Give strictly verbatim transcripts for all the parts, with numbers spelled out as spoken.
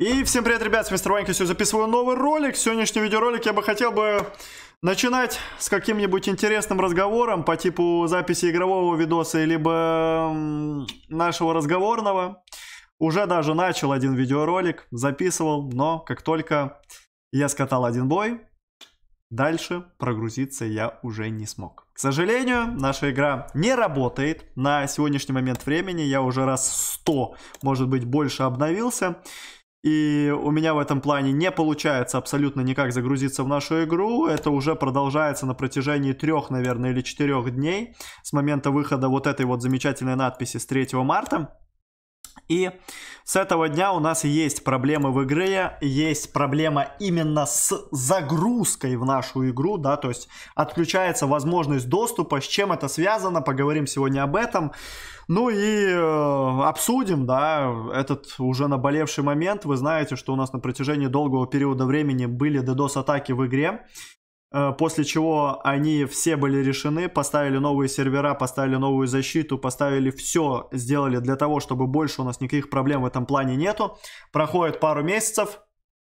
И всем привет, ребят, с мистер баха сегодня записываю новый ролик. Сегодняшний видеоролик я бы хотел бы начинать с каким-нибудь интересным разговором по типу записи игрового видоса, либо нашего разговорного. Уже даже начал один видеоролик, записывал, но как только я скатал один бой, дальше прогрузиться я уже не смог. К сожалению, наша игра не работает на сегодняшний момент времени. Я уже раз сто, может быть, больше обновился. И у меня в этом плане не получается абсолютно никак загрузиться в нашу игру. Это уже продолжается на протяжении трех, наверное, или четырех дней с момента выхода вот этой вот замечательной надписи с третьего марта. И с этого дня у нас есть проблемы в игре, есть проблема именно с загрузкой в нашу игру, да, то есть отключается возможность доступа, с чем это связано, поговорим сегодня об этом. Ну и э, обсудим, да, этот уже наболевший момент. Вы знаете, что у нас на протяжении долгого периода времени были DDoS-атаки в игре, э, после чего они все были решены, поставили новые сервера, поставили новую защиту, поставили все, сделали для того, чтобы больше у нас никаких проблем в этом плане нету. Проходит пару месяцев,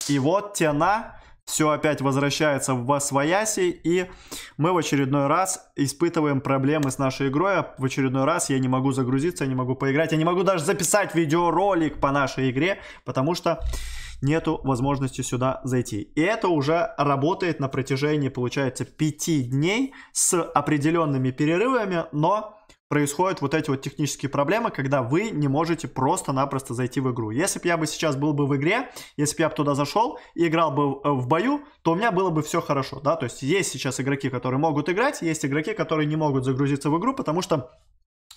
и вот те на... Все опять возвращается в восвояси, и мы в очередной раз испытываем проблемы с нашей игрой. В очередной раз я не могу загрузиться, я не могу поиграть, я не могу даже записать видеоролик по нашей игре, потому что нету возможности сюда зайти. И это уже работает на протяжении, получается, пяти дней с определенными перерывами, но... происходят вот эти вот технические проблемы, когда вы не можете просто-напросто зайти в игру. Если бы я бы сейчас был бы в игре, если бы я бы туда зашел и играл бы в бою, то у меня было бы все хорошо, да, то есть есть сейчас игроки, которые могут играть, есть игроки, которые не могут загрузиться в игру, потому что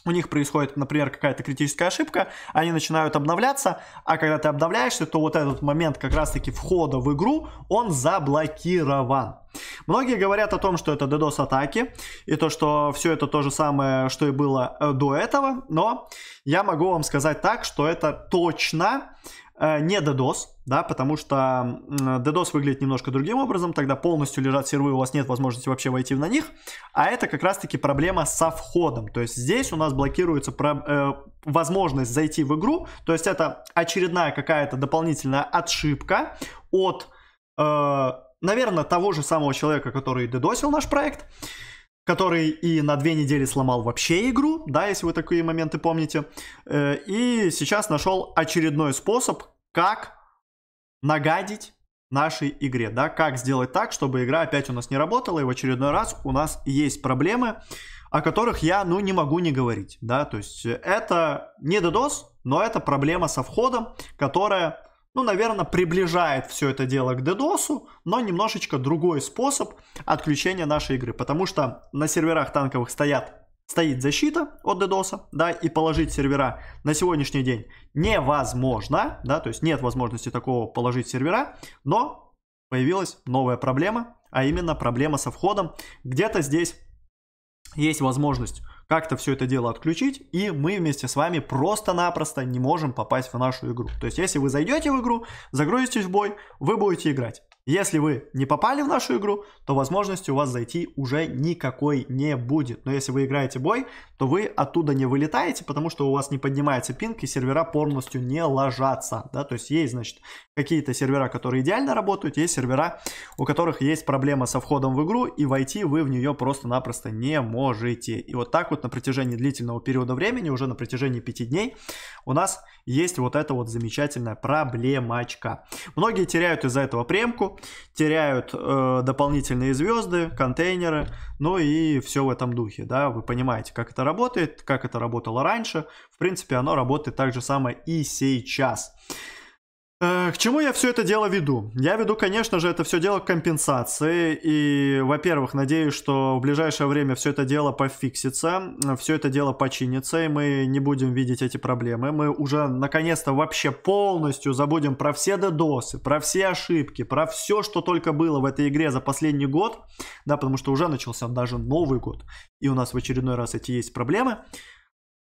у них происходит, например, какая-то критическая ошибка, они начинают обновляться, а когда ты обновляешься, то вот этот момент как раз-таки входа в игру, он заблокирован. Многие говорят о том, что это DDoS-атаки, и то, что все это то же самое, что и было до этого, но я могу вам сказать так, что это точно не DDoS, да, потому что DDoS выглядит немножко другим образом, тогда полностью лежат сервы, у вас нет возможности вообще войти на них, а это как раз-таки проблема со входом, то есть здесь у нас блокируется про, э, возможность зайти в игру, то есть это очередная какая-то дополнительная отшибка от, э, наверное, того же самого человека, который дедосил наш проект, который и на две недели сломал вообще игру, да, если вы такие моменты помните, и сейчас нашел очередной способ, как нагадить нашей игре, да, как сделать так, чтобы игра опять у нас не работала, и в очередной раз у нас есть проблемы, о которых я, ну, не могу не говорить, да, то есть это не DDoS, но это проблема со входом, которая... ну, наверное, приближает все это дело к DDoS, но немножечко другой способ отключения нашей игры. Потому что на серверах танковых стоят, стоит защита от DDoS, да, и положить сервера на сегодняшний день невозможно, да, то есть нет возможности такого положить сервера, но появилась новая проблема, а именно проблема со входом. Где-то здесь есть возможность как-то все это дело отключить, и мы вместе с вами просто-напросто не можем попасть в нашу игру. То есть, если вы зайдете в игру, загрузитесь в бой, вы будете играть. Если вы не попали в нашу игру, то возможности у вас зайти уже никакой не будет. Но если вы играете бой, то вы оттуда не вылетаете, потому что у вас не поднимается пинг, и сервера полностью не ложатся. Да? То есть есть, значит, какие-то сервера, которые идеально работают, есть сервера, у которых есть проблема со входом в игру, и войти вы в нее просто-напросто не можете. И вот так вот на протяжении длительного периода времени, уже на протяжении пяти дней, у нас есть вот эта вот замечательная проблемачка. Многие теряют из-за этого премку, теряют э, дополнительные звезды, контейнеры, ну и все в этом духе, да, вы понимаете, как это работает, как это работало раньше, в принципе, оно работает так же самое и сейчас. Э, к чему я все это дело веду? Я веду, конечно же, это все дело к компенсации, и, во-первых, надеюсь, что в ближайшее время все это дело пофиксится, все это дело починится, и мы не будем видеть эти проблемы, мы уже, наконец-то, вообще полностью забудем про все дедосы, про все ошибки, про все, что только было в этой игре за последний год, да, потому что уже начался даже Новый год, и у нас в очередной раз эти есть проблемы,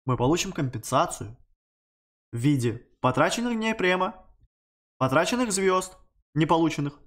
мы получим компенсацию в виде потраченных дней према, потраченных звезд, не полученных,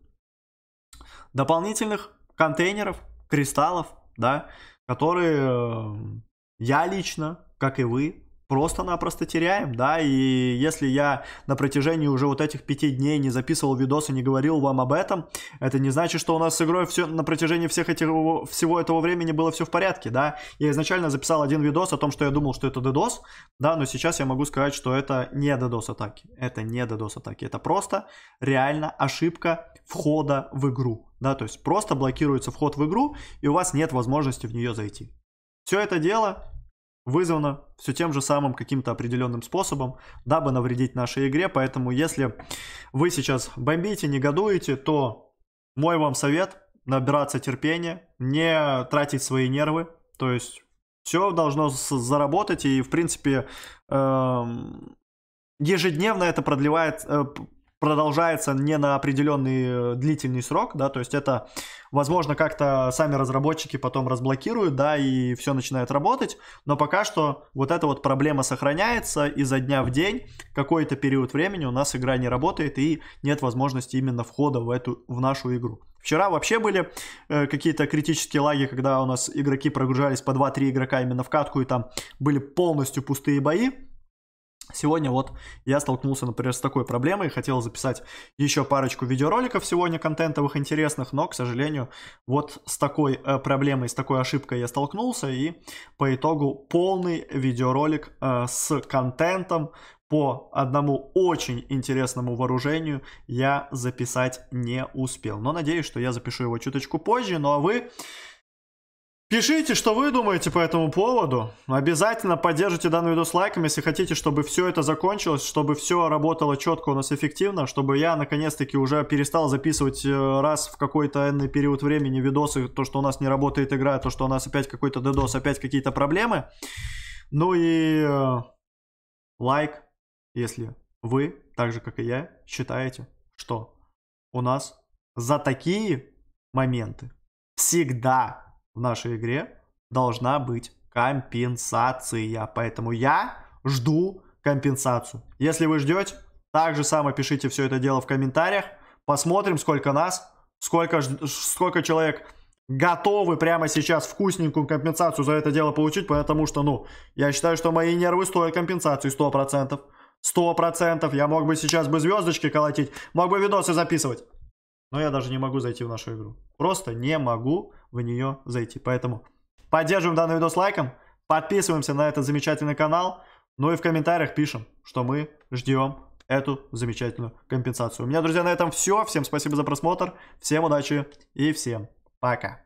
дополнительных контейнеров, кристаллов, да, которые я лично, как и вы, просто-напросто теряем, да, и если я на протяжении уже вот этих пяти дней не записывал видосы, не говорил вам об этом, это не значит, что у нас с игрой все, на протяжении всех этих, всего этого времени было все в порядке, да. Я изначально записал один видос о том, что я думал, что это DDoS, да, но сейчас я могу сказать, что это не DDoS атаки, это не DDoS атаки, это просто реально ошибка входа в игру, да, то есть просто блокируется вход в игру, и у вас нет возможности в нее зайти. Все это дело вызвано все тем же самым каким-то определенным способом, дабы навредить нашей игре. Поэтому если вы сейчас бомбите, негодуете, то мой вам совет — набираться терпения, не тратить свои нервы. То есть все должно заработать, и в принципе ежедневно это продлевает... продолжается не на определенный длительный срок, да, то есть это, возможно, как-то сами разработчики потом разблокируют, да, и все начинает работать, но пока что вот эта вот проблема сохраняется, и изо дня в день какой-то период времени у нас игра не работает, и нет возможности именно входа в эту, в нашу игру. Вчера вообще были э, какие-то критические лаги, когда у нас игроки прогружались по два-три игрока именно в катку, и там были полностью пустые бои. Сегодня вот я столкнулся, например, с такой проблемой, хотел записать еще парочку видеороликов сегодня контентовых, интересных, но, к сожалению, вот с такой проблемой, с такой ошибкой я столкнулся, и по итогу полный видеоролик э, с контентом по одному очень интересному вооружению я записать не успел. Но надеюсь, что я запишу его чуточку позже, ну а вы... пишите, что вы думаете по этому поводу. Обязательно поддержите данный видос лайком, если хотите, чтобы все это закончилось, чтобы все работало четко у нас, эффективно, чтобы я наконец-таки уже перестал записывать раз в какой-то энный период времени видосы, то, что у нас не работает игра, то, что у нас опять какой-то DDoS, опять какие-то проблемы. Ну и лайк, если вы, так же как и я, считаете, что у нас за такие моменты всегда в нашей игре должна быть компенсация. Поэтому я жду компенсацию. Если вы ждете, так же само пишите все это дело в комментариях. Посмотрим, сколько нас, сколько, сколько человек готовы прямо сейчас вкусненькую компенсацию за это дело получить. Потому что, ну, я считаю, что мои нервы стоят компенсации сто процентов. сто процентов. Я мог бы сейчас бы звездочки колотить, мог бы видосы записывать. Но я даже не могу зайти в нашу игру. Просто не могу в нее зайти. Поэтому поддерживаем данный видос лайком. Подписываемся на этот замечательный канал. Ну и в комментариях пишем, что мы ждем эту замечательную компенсацию. У меня, друзья, на этом все. Всем спасибо за просмотр. Всем удачи и всем пока.